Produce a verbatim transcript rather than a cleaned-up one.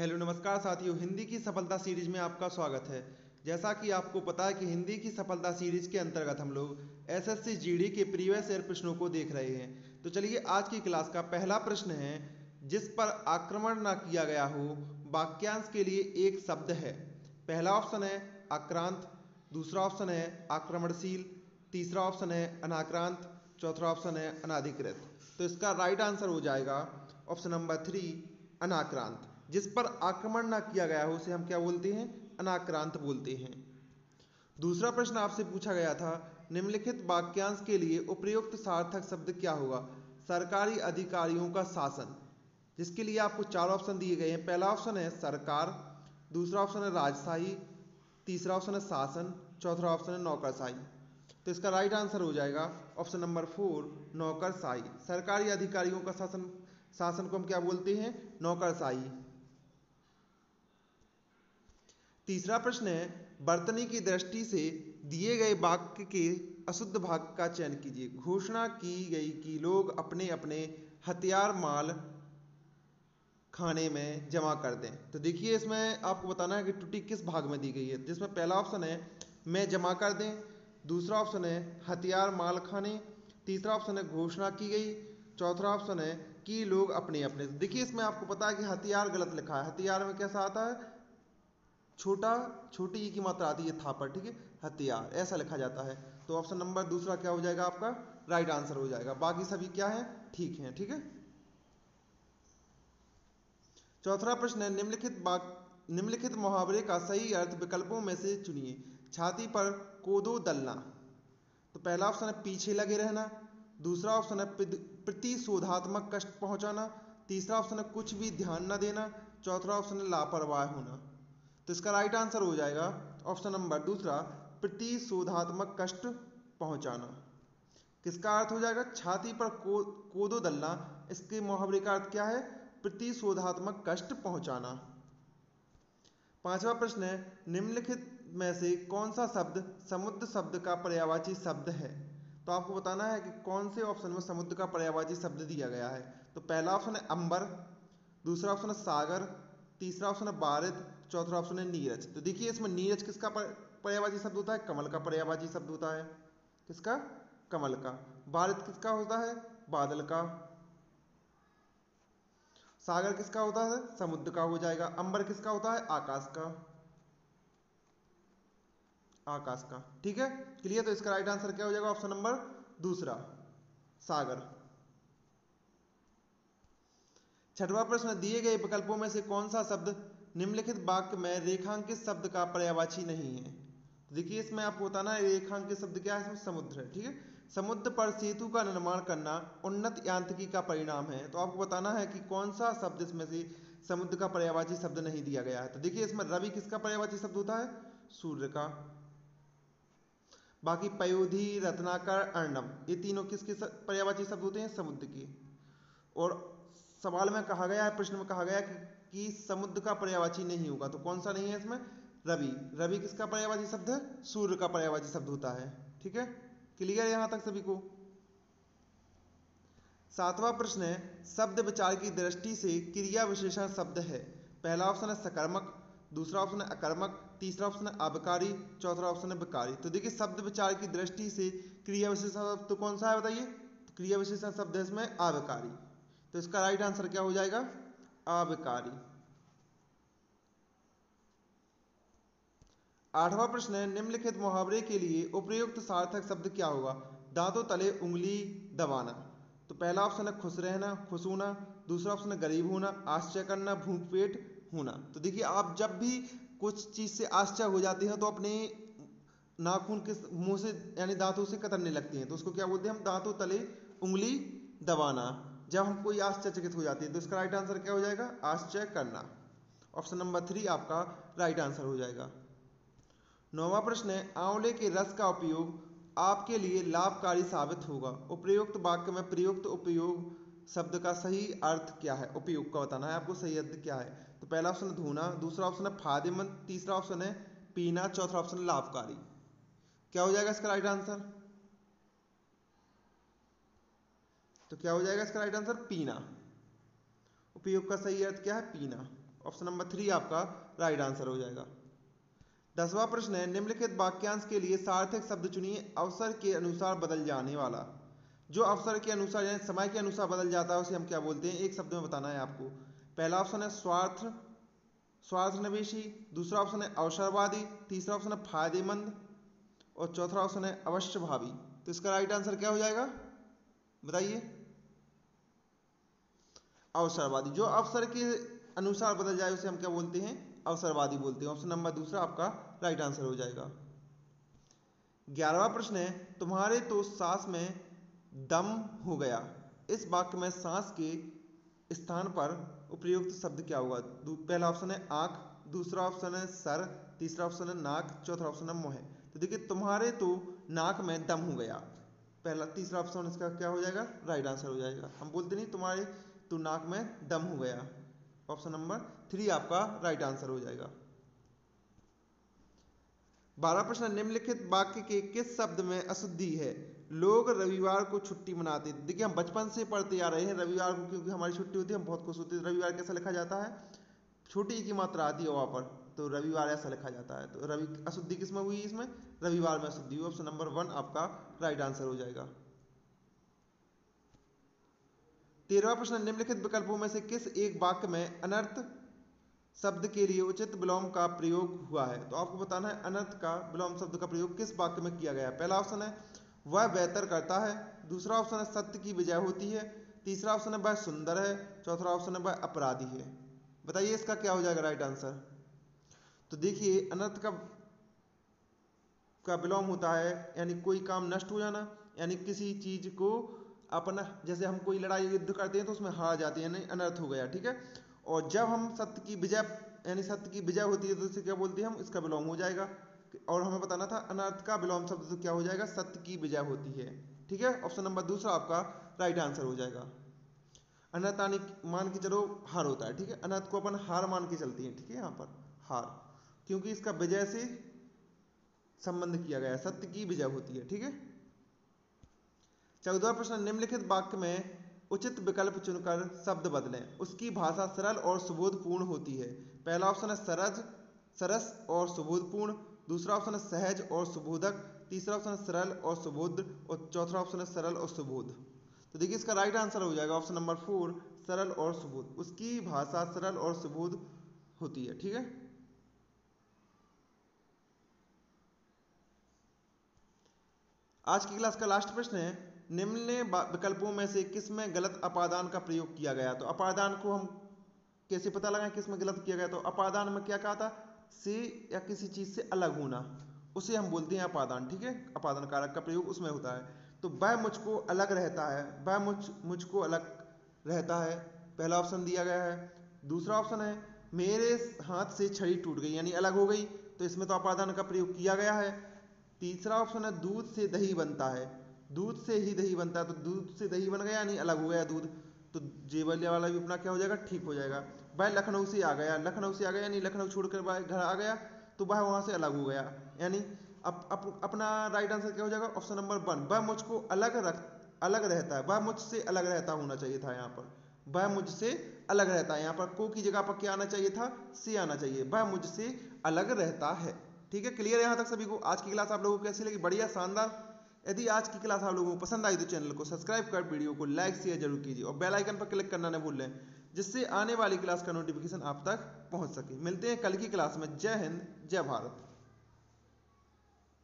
Hello नमस्कार साथियों, हिंदी की सफलता सीरीज में आपका स्वागत है। जैसा कि आपको पता है कि हिंदी की सफलता सीरीज के अंतर्गत हम लोग एसएससी जीडी के प्रीवियस ईयर प्रश्नों को देख रहे हैं। तो चलिए आज की क्लास का पहला प्रश्न है, जिस पर आक्रमण ना किया गया हो वाक्यांश के लिए एक शब्द है। पहला ऑप्शन है आक्रांत, दूसरा ऑप्शन है आक्रमणशील, तीसरा ऑप्शन है अनाक्रांत, चौथा ऑप्शन है अनाधिकृत। तो इसका राइट आंसर हो जाएगा ऑप्शन नंबर थ्री अनाक्रांत। जिस पर आक्रमण ना किया गया हो उसे हम क्या बोलते हैं? अनाक्रांत बोलते हैं। दूसरा प्रश्न आपसे पूछा गया था, निम्नलिखित वाक्यांश के लिए उपयुक्त सार्थक शब्द क्या होगा? सरकारी अधिकारियों का शासन, जिसके लिए आपको चार ऑप्शन दिए गए हैं। पहला ऑप्शन है सरकार, दूसरा ऑप्शन है राजशाही, तीसरा ऑप्शन है शासन, चौथा ऑप्शन है नौकरशाही। तो इसका राइट आंसर हो जाएगा ऑप्शन नंबर फोर नौकरशाही। सरकारी अधिकारियों का शासन शासन को हम क्या बोलते हैं? नौकरशाही। तीसरा प्रश्न है, वर्तनी की दृष्टि से दिए गए वाक्य के अशुद्ध भाग का चयन कीजिए। घोषणा की गई कि लोग अपने अपने हथियार माल खाने में जमा कर दें। तो देखिए इसमें आपको बताना है कि त्रुटि किस भाग में दी गई है, जिसमें पहला ऑप्शन है मैं जमा कर दें, दूसरा ऑप्शन है हथियार माल खाने, तीसरा ऑप्शन है घोषणा की गई, चौथा ऑप्शन है कि लोग अपने अपने। देखिए इसमें आपको पता है कि हथियार गलत लिखा है। हथियार में कैसा आता है? छोटा छोटी ई की मात्रा आती है था पर, ठीक है, हथियार ऐसा लिखा जाता है। तो ऑप्शन नंबर दूसरा क्या हो जाएगा? आपका राइट आंसर हो जाएगा। बाकी सभी क्या है? ठीक है, ठीक है। चौथा प्रश्न है, निम्नलिखित निम्नलिखित मुहावरे का सही अर्थ विकल्पों में से चुनिए। छाती पर कोदो दलना। तो पहला ऑप्शन है पीछे लगे रहना, दूसरा ऑप्शन है प्रतिशोधात्मक कष्ट पहुंचाना, तीसरा ऑप्शन है कुछ भी ध्यान न देना, चौथा ऑप्शन है लापरवाह होना। तो इसका राइट आंसर हो जाएगा ऑप्शन नंबर दूसरा प्रतिशोधात्मक कष्ट पहुंचाना। किसका अर्थ हो जाएगा? छाती पर को, कोदो दलना, इसके मुहावरे का अर्थ क्या है? प्रतिशोधात्मक कष्ट पहुंचाना। पांचवा प्रश्न है, निम्नलिखित में से कौन सा शब्द समुद्र शब्द का पर्यायवाची शब्द है? तो आपको बताना है कि कौन से ऑप्शन में समुद्र का पर्यायवाची शब्द दिया गया है। तो पहला ऑप्शन है अंबर, दूसरा ऑप्शन है सागर, तीसरा ऑप्शन है बारिद, चौथा ऑप्शन है नीरज। तो देखिए इसमें नीरज किसका पर्यायवाची शब्द होता है? कमल का पर्यायवाची शब्द होता है। किसका? कमल का। बारिद किसका होता है? बादल का। सागर किसका होता है? समुद्र का हो जाएगा। अंबर किसका होता है? आकाश का, आकाश का। ठीक है, क्लियर। तो इसका राइट आंसर क्या हो जाएगा? ऑप्शन नंबर दूसरा सागर। छठवां प्रश्न, दिए गए विकल्पों में से कौन सा शब्द निम्नलिखित वाक्य में रेखांकित शब्द का पर्यायवाची नहीं है? देखिए इसमें आपको बताना है रेखांकित शब्द क्या है? इसमें समुद्र है, ठीक है। समुद्र पर सेतु का निर्माण करना उन्नत यांत्रिकी का परिणाम है। तो आपको बताना है कि कौन सा शब्द इसमें से समुद्र का पर्यायवाची शब्द नहीं दिया गया है। तो देखिए इसमें रवि किसका पर्यायवाची शब्द होता है? सूर्य का। बाकी पयोधि, रत्नाकर, अर्णव, ये तीनों किसके पर्यायवाची शब्द होते हैं? समुद्र के। और सवाल में कहा गया है, प्रश्न में कहा गया कि कि समुद्र का पर्यायवाची नहीं होगा। तो कौन सा नहीं है इसमें? रवि। रवि किसका पर्यायवाची शब्द है? सूर्य का पर्यायवाची शब्द होता है। ठीक है, क्लियर यहां तक सभी को। सातवां प्रश्न है, शब्द विचार की दृष्टि से क्रिया विशेषण शब्द है। पहला ऑप्शन है सकर्मक, दूसरा ऑप्शन है अकर्मक, तीसरा ऑप्शन है अबकारी, चौथा ऑप्शन है विकारी। तो देखिए शब्द विचार की दृष्टि से क्रिया विशेषण शब्द तो कौन सा है बताइए? तो क्रिया विशेषण शब्द है इसमें अबकारी। तो इसका राइट आंसर क्या हो जाएगा? आबकारी। आठवां प्रश्न है, निम्नलिखित मुहावरे के लिए उपयुक्त सार्थक शब्द क्या होगा? दांतों तले उंगली दबाना। तो पहला ऑप्शन है खुश रहना, खुश होना, दूसरा ऑप्शन है गरीब होना, आश्चर्य करना, भूख पेट होना। तो देखिए आप जब भी कुछ चीज से आश्चर्य हो जाते हैं तो अपने नाखून के मुंह से यानी दांतों से कतरने लगती हैं। तो उसको क्या बोलते हैं हम? दांतों तले उंगली दबाना, जब हम कोई आश्चर्यचकित हो जाती है। तो इसका राइट आंसर क्या हो जाएगा? आश्चर्य करना। ऑप्शन नंबर थ्री आपका राइट आंसर हो जाएगा। नौवां प्रश्न है, आंवले के रस का उपयोग आपके लिए लाभकारी साबित होगा। उपयुक्त वाक्य में प्रयुक्त उपयोग शब्द का सही अर्थ क्या है? उपयोग का बताना है आपको सही अर्थ क्या है। तो पहला ऑप्शन धोना, दूसरा ऑप्शन है फायदेमंद, तीसरा ऑप्शन है पीना, चौथा ऑप्शन लाभकारी। क्या हो जाएगा इसका राइट आंसर? तो क्या हो जाएगा इसका राइट आंसर? पीना। उपयोग का सही अर्थ क्या है? पीना। ऑप्शन नंबर थ्री आपका राइट आंसर हो जाएगा। दसवां प्रश्न है, निम्नलिखित वाक्यांश के लिए सार्थक शब्द चुनिए अवसर के अनुसार बदल जाने वाला। जो अवसर के अनुसार यानी समय के अनुसार बदल जाता है उसे हम क्या बोलते हैं, एक शब्द में बताना है आपको। पहला ऑप्शन है स्वार्थ स्वार्थन्वेषी, दूसरा ऑप्शन है अवसरवादी, तीसरा ऑप्शन है फायदेमंद और चौथा ऑप्शन है अवश्यभावी। तो इसका राइट आंसर क्या हो जाएगा बताइए, अवसरवादी। जो अवसर के अनुसार बदल जाए उसे हम क्या बोलते हैं, अवसरवादी बोलते हैं। ऑप्शन नंबर दूसरा आपका राइट आंसर हो जाएगा। ग्यारहवां प्रश्न है, तुम्हारे तो सांस में दम हो गया, इस वाक्य में सांस के स्थान पर उपयुक्त शब्द क्या होगा। पहला ऑप्शन है आंख, दूसरा ऑप्शन है सर, तीसरा ऑप्शन है नाक, चौथा ऑप्शन है मुंह। तो देखिए तुम्हारे तो नाक में दम हो गया, पहला तीसरा ऑप्शन इसका क्या हो जाएगा, राइट आंसर हो जाएगा। हम बोलते नहीं तुम्हारे तो नाक में दम हो गया, ऑप्शन नंबर थ्री आपका राइट आंसर हो जाएगा। बारह प्रश्न, निम्नलिखित वाक्य के किस शब्द में अशुद्धि है, लोग रविवार को छुट्टी मनाते। देखिए हम बचपन से पढ़ते आ रहे हैं रविवार को, क्योंकि हमारी छुट्टी होती है हम बहुत खुश होते हैं। रविवार कैसा लिखा जाता है, छुट्टी की मात्रा आती है वहां पर, तो रविवार ऐसा लिखा जाता है। तो रवि अशुद्धि किसमें हुई, इसमें रविवार में अशुद्धि हुई। ऑप्शन नंबर वन आपका राइट आंसर हो जाएगा। तेरहवां प्रश्न, निम्नलिखित विकल्पों में से किस एक वाक्य में अनर्थ शब्द के लिए उचित विलोम का प्रयोग हुआ है। तो आपको बताना है अनर्थ का विलोम शब्द का प्रयोग किस वाक्य में किया गया। पहला ऑप्शन है वह बेहतर करता है, दूसरा ऑप्शन है सत्य की विजय होती है, तीसरा ऑप्शन है वह सुंदर है, चौथा ऑप्शन है वह अपराधी है। बताइए इसका क्या हो जाएगा राइट आंसर। तो देखिए अनर्थ का का विलोम होता है यानी कोई काम नष्ट हो जाना, यानी किसी चीज को अपना, जैसे हम कोई लड़ाई युद्ध करते हैं तो उसमें हार जाते हैं, यानी अनर्थ हो गया, ठीक है। और जब हम सत्य की विजय यानी सत्य की विजय होती है तो इसे क्या बोलते हैं हम, इसका विलोम हो जाएगा। और हमें बताना था अनर्थ का विलोम शब्द तो क्या हो जाएगा, सत्य की विजय होती है, ठीक है। ऑप्शन नंबर दूसरा आपका राइट आंसर हो जाएगा। अनर्थ यानी मान के चलो हार होता है, ठीक है, अनर्थ को अपन हार मान के चलती है, ठीक है, यहाँ पर हार, क्योंकि इसका विजय से संबंध किया गया है, सत्य की विजय होती है, ठीक है। चौदह प्रश्न, निम्नलिखित वाक्य में उचित विकल्प चुनकर शब्द बदलें, उसकी भाषा सरल और सुबोधपूर्ण होती है। पहला ऑप्शन है सरज सरस और सुबोधपूर्ण, दूसरा ऑप्शन है सहज और सुबोधक, तीसरा ऑप्शन है सरल और सुबोध और चौथा ऑप्शन है सरल और सुबोध। तो देखिए इसका राइट आंसर हो जाएगा ऑप्शन नंबर फोर, सरल और सुबोध। उसकी भाषा सरल और सुबोध होती है, ठीक है। आज की क्लास का लास्ट प्रश्न है, निम्न विकल्पों में से किसमें गलत अपादान का प्रयोग किया गया। तो अपादान को हम कैसे पता लगाएं किसमें गलत किया गया। तो अपादान में क्या कहा था, से या किसी चीज से अलग होना, उसे हम बोलते हैं अपादान, ठीक है। अपादान कारक का प्रयोग उसमें होता है। तो वह मुझको अलग रहता है, वह मुझ मुझको अलग रहता है, पहला ऑप्शन दिया गया है। दूसरा ऑप्शन है मेरे हाथ से छड़ी टूट गई यानी अलग हो गई, तो इसमें तो अपादान का प्रयोग किया गया है। तीसरा ऑप्शन है दूध से दही बनता है, दूध से ही दही बनता है, तो दूध से दही बन गया यानी अलग हो गया दूध, तो जेवलिया वाला भी अपना क्या हो जाएगा, ठीक हो जाएगा। वह लखनऊ से आ गया, लखनऊ से आ गया यानी लखनऊ छोड़कर वह घर आ गया, तो वह वहाँ से अलग हो गया यानी अप, अप, अपना राइट आंसर क्या हो जाएगा, ऑप्शन नंबर वन, वह मुझको अलग रख अलग रहता है, वह मुझसे अलग रहता होना चाहिए था यहाँ पर, वह मुझसे अलग रहता है। यहाँ पर को की जगह पर क्या आना चाहिए था, से आना चाहिए, वह मुझसे अलग रहता है, ठीक है। क्लियर है यहाँ तक सभी को। आज की क्लास आप लोगों को कैसी लगी, बढ़िया शानदार। यदि आज की क्लास आप लोगों को पसंद आई तो चैनल को सब्सक्राइब कर वीडियो को लाइक शेयर जरूर कीजिए और बेल आइकन पर क्लिक करना न भूलें, जिससे आने वाली क्लास का नोटिफिकेशन आप तक पहुंच सके। मिलते हैं कल की क्लास में। जय हिंद जय भारत।